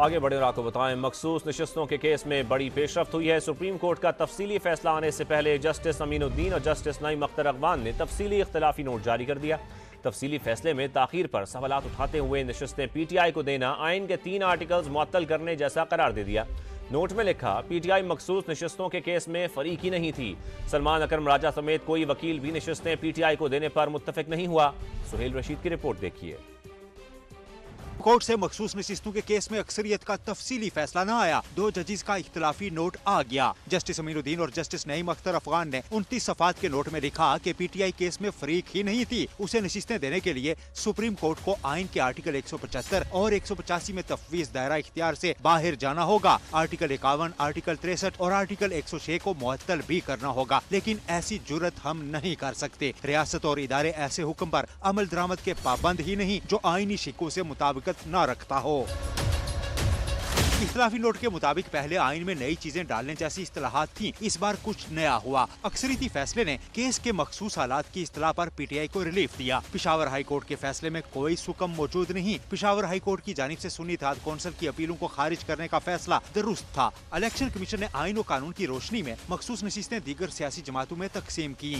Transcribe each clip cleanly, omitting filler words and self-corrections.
आगे बढ़े और आपको बताएं, मखसूस नशस्तों के केस में बड़ी पेशरफ्त हुई है। सुप्रीम कोर्ट का तफसीली फैसला आने से पहले जस्टिस अमीनुद्दीन और जस्टिस नईम अख्तर अफगान ने तफसीली इख्तलाफी नोट जारी कर दिया। तफसीली फैसले में ताखीर पर सवालात उठाते हुए नशस्तें PTI को देना आइन के 3 आर्टिकल्स मुअत्तल करने जैसा करार दे दिया। नोट में लिखा, PTI मखसूस नशस्तों के केस में फरीकी नहीं थी। सलमान अकरम राजा समेत कोई वकील भी नशस्तें PTI को देने पर मुत्तफिक नहीं हुआ। सुहेल रशीद की रिपोर्ट देखिए। कोर्ट से मखसूस नशिस्तों के केस में अक्सरियत का तफसीली फैसला न आया। 2 जजेस का इख्तलाफी नोट आ गया। जस्टिस अमीनुद्दीन और जस्टिस नईम अख्तर अफगान ने 29 सफात के नोट में लिखा कि PTI केस में फरीक ही नहीं थी। उसे नशिस्तें देने के लिए सुप्रीम कोर्ट को आइन के आर्टिकल 175 और 185 में तफवीज दायरा इख्तियार से बाहर जाना होगा। आर्टिकल 51, आर्टिकल 63 और आर्टिकल 106 को मुअत्तल भी करना होगा, लेकिन ऐसी जुर्रत हम नहीं कर सकते। रियासत और इदारे ऐसे हुक्म पर अमल दरामद के पाबंद ही नहीं जो आइनी शिकों से मुताबिक ना रखता हो। इख्तलाफी नोट के मुताबिक पहले आइन में नई चीजें डालने जैसी इस्तलाहात थी, इस बार कुछ नया हुआ। अक्सरीती फैसले ने केस के मखसूस हालात की इस्तलाह पर PTI को रिलीफ दिया। पेशावर हाई कोर्ट के फैसले में कोई सुकम मौजूद नहीं। पेशावर हाई कोर्ट की जानिब से सुन्नी इत्तेहाद कौंसिल की अपीलों को खारिज करने का फैसला दुरुस्त था। इलेक्शन कमीशन ने आइन और कानून की रोशनी में मखसूस नशिस्तें दीगर सियासी जमातों में तकसीम की।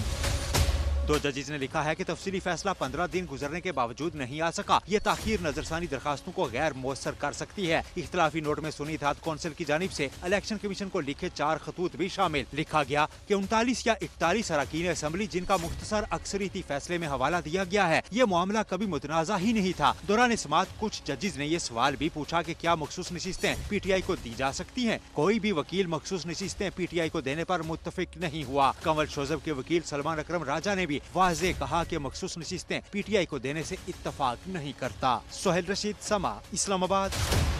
2 जजेस ने लिखा है कि तफसीली फैसला 15 दिन गुजरने के बावजूद नहीं आ सका। यह ताखीर नजरसानी दरखास्तों को गैर मौसर कर सकती है। इख्तलाफी नोट में सुन्नी इत्तेहाद कौंसिल की जानिब से इलेक्शन कमीशन को लिखे 4 खतूत भी शामिल। लिखा गया कि 39 या 41 अरकान असम्बली जिनका मुख्तसर अक्सरीती फैसले में हवाला दिया गया है, ये मामला कभी मुतनाज़ा ही नहीं था। दौरान समात कुछ जजेस ने यह सवाल भी पूछा कि क्या मखसूस नशिस्तें PTI को दी जा सकती है। कोई भी वकील मखसूस नशिस्तें PTI को देने पर मुत्तफिक नहीं हुआ। कंवल शोजब के वकील सलमान अकरम राजा ने वाज़े कहा कि मखसूस नशिस्तें PTI को देने से इत्तफाक नहीं करता। सुहेल रशीद, समा इस्लामाबाद।